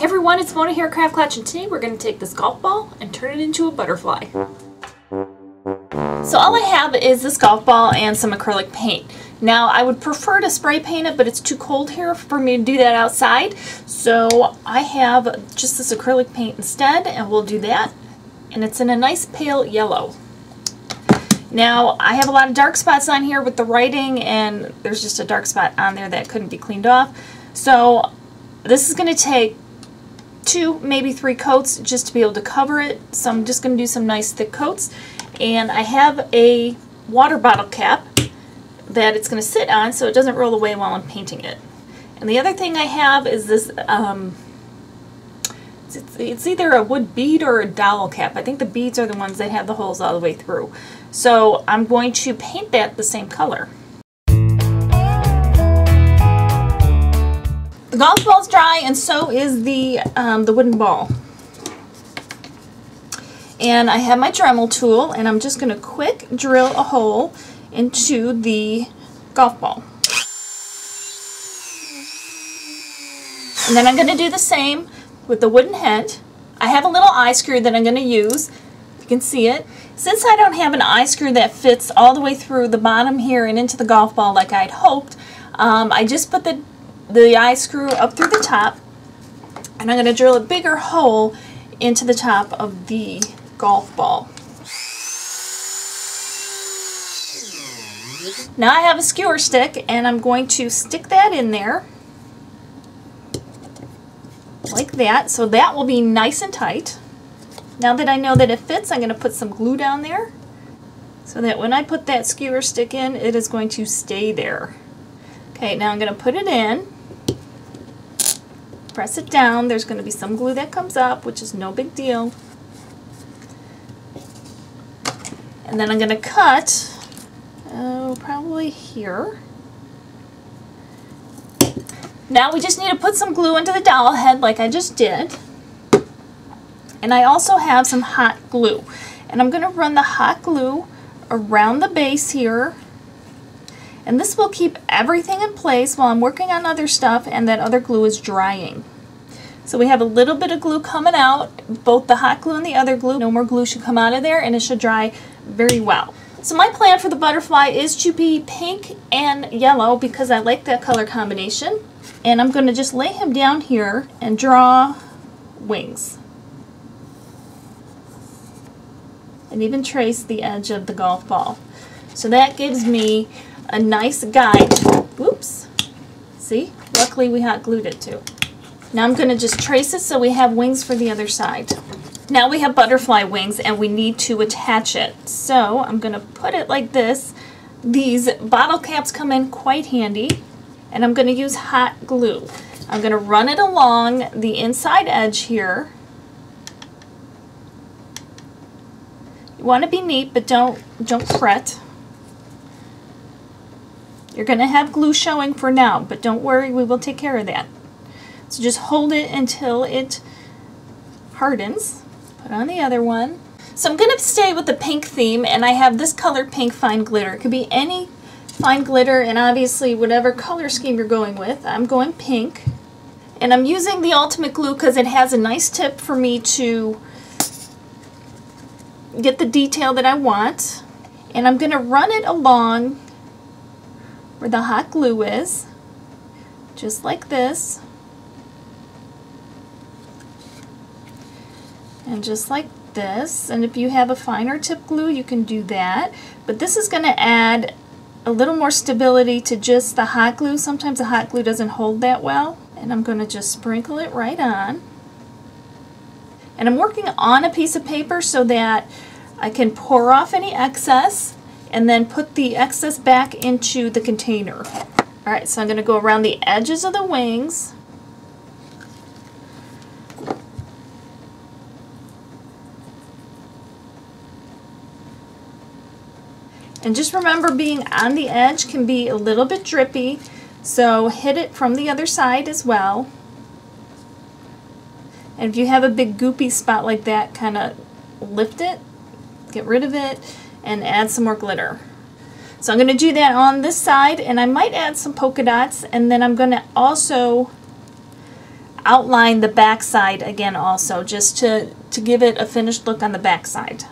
Hey everyone, it's Mona here at Craft Klatch, and today we're going to take this golf ball and turn it into a butterfly. So all I have is this golf ball and some acrylic paint. Now I would prefer to spray paint it, but it's too cold here for me to do that outside. So I have just this acrylic paint instead, and we'll do that. And it's in a nice pale yellow. Now I have a lot of dark spots on here with the writing, and there's just a dark spot on there that couldn't be cleaned off. So this is going to take 2, maybe 3 coats just to be able to cover it. So I'm just going to do some nice thick coats. And I have a water bottle cap that it's going to sit on so it doesn't roll away while I'm painting it. And the other thing I have is this, it's either a wood bead or a dowel cap. I think the beads are the ones that have the holes all the way through. So I'm going to paint that the same color. The golf ball's dry, and so is the wooden ball. And I have my Dremel tool, and I'm just going to quick drill a hole into the golf ball. And then I'm going to do the same with the wooden head. I have a little eye screw that I'm going to use. You can see it. Since I don't have an eye screw that fits all the way through the bottom here and into the golf ball like I'd hoped, I just put the eye screw up through the top, and I'm going to drill a bigger hole into the top of the golf ball. Now I have a skewer stick, and I'm going to stick that in there like that, so that will be nice and tight. Now that I know that it fits, I'm going to put some glue down there so that when I put that skewer stick in, it is going to stay there. Okay, now I'm going to put it in, press it down. There's going to be some glue that comes up, which is no big deal. And then I'm going to cut, oh, probably here. Now we just need to put some glue into the dowel head like I just did. And I also have some hot glue. And I'm going to run the hot glue around the base here. And this will keep everything in place while I'm working on other stuff and that other glue is drying. So we have a little bit of glue coming out, both the hot glue and the other glue. No more glue should come out of there, and it should dry very well. So my plan for the butterfly is to be pink and yellow because I like that color combination. And I'm going to just lay him down here and draw wings. And even trace the edge of the golf ball. So that gives me a nice guide. Oops. See? Luckily we hot glued it too. Now I'm going to just trace it so we have wings for the other side. Now we have butterfly wings, and we need to attach it. So I'm going to put it like this. These bottle caps come in quite handy, and I'm going to use hot glue. I'm going to run it along the inside edge here. You want to be neat, but don't fret. You're going to have glue showing for now, but don't worry, we will take care of that. So just hold it until it hardens. Put on the other one. So I'm going to stay with the pink theme, and I have this color pink fine glitter. It could be any fine glitter, and obviously whatever color scheme you're going with. I'm going pink, and I'm using the ultimate glue because it has a nice tip for me to get the detail that I want. And I'm going to run it along where the hot glue is, just like this. And just like this, and if you have a finer tip glue you can do that, but this is going to add a little more stability to just the hot glue. Sometimes the hot glue doesn't hold that well, and I'm going to just sprinkle it right on. And I'm working on a piece of paper so that I can pour off any excess and then put the excess back into the container. Alright, so I'm going to go around the edges of the wings. And just remember, being on the edge can be a little bit drippy, so hit it from the other side as well. And if you have a big goopy spot like that, kind of lift it, get rid of it, and add some more glitter. So I'm going to do that on this side, and I might add some polka dots, and then I'm going to also outline the back side again also, just to give it a finished look on the back side.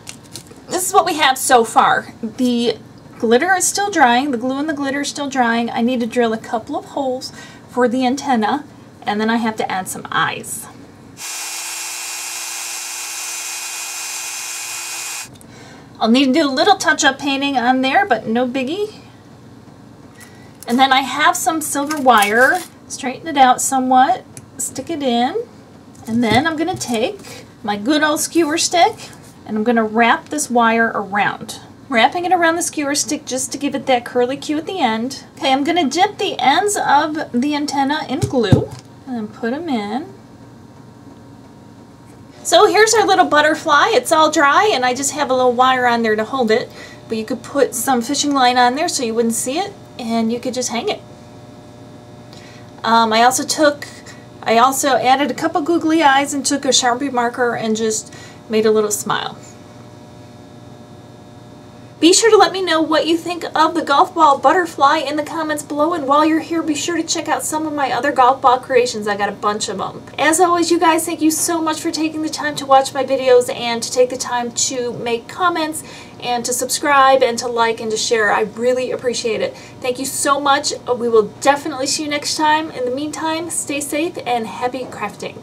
This is what we have so far. The glitter is still drying, the glue and the glitter are still drying. I need to drill a couple of holes for the antenna, and then I have to add some eyes. I'll need to do a little touch-up painting on there, but no biggie. And then I have some silver wire, straighten it out somewhat, stick it in, and then I'm going to take my good old skewer stick and I'm going to wrap this wire around. Wrapping it around the skewer stick just to give it that curly Q at the end. Okay, I'm going to dip the ends of the antenna in glue and then put them in. So here's our little butterfly. It's all dry and I just have a little wire on there to hold it. But you could put some fishing line on there so you wouldn't see it, and you could just hang it. I also added a couple googly eyes and took a Sharpie marker and just made a little smile. Be sure to let me know what you think of the golf ball butterfly in the comments below, and while you're here, be sure to check out some of my other golf ball creations. I got a bunch of them. As always, you guys, thank you so much for taking the time to watch my videos and to take the time to make comments and to subscribe and to like and to share. I really appreciate it. Thank you so much. We will definitely see you next time. In the meantime, stay safe and happy crafting.